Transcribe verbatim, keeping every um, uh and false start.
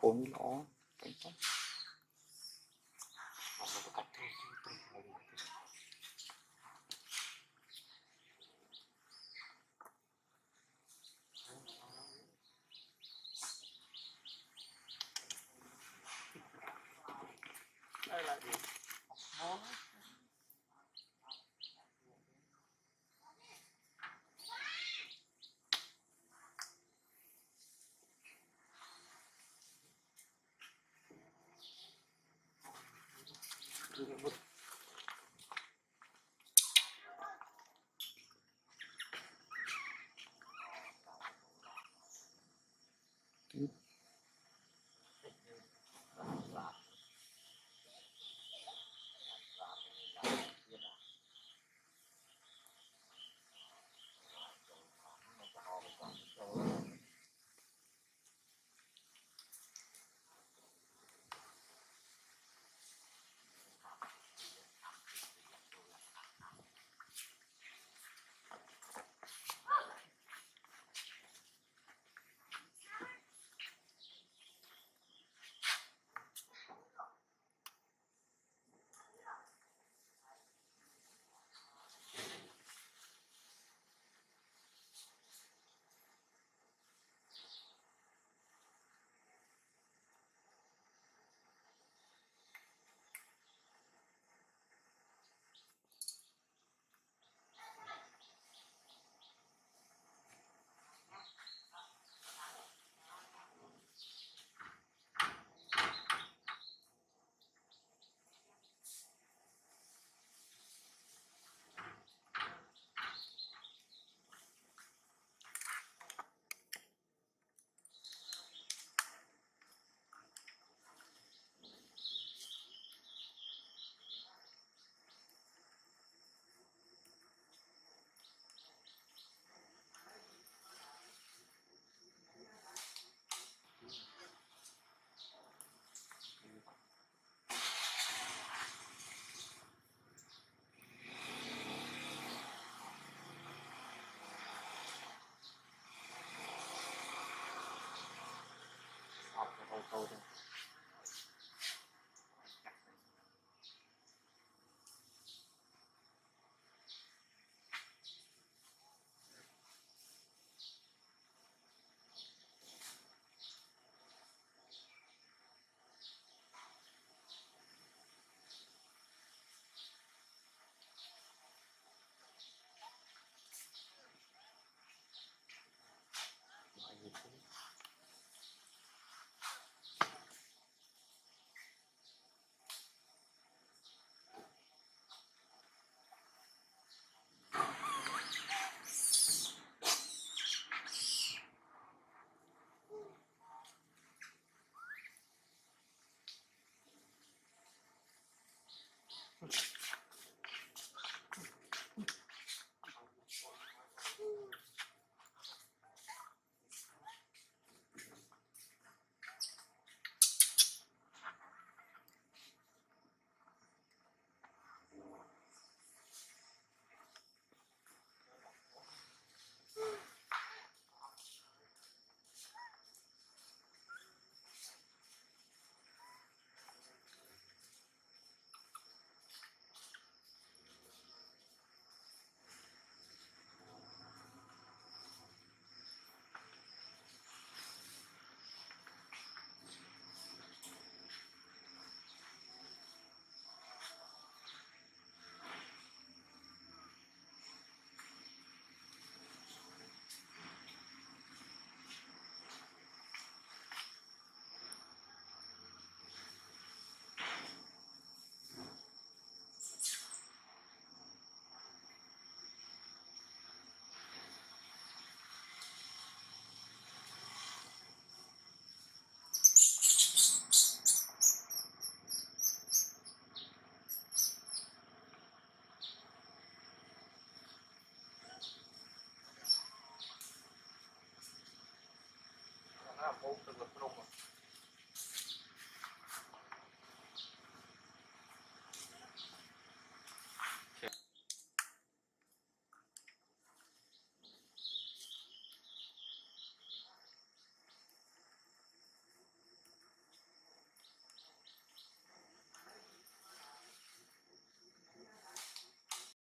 Komi oh, kencang.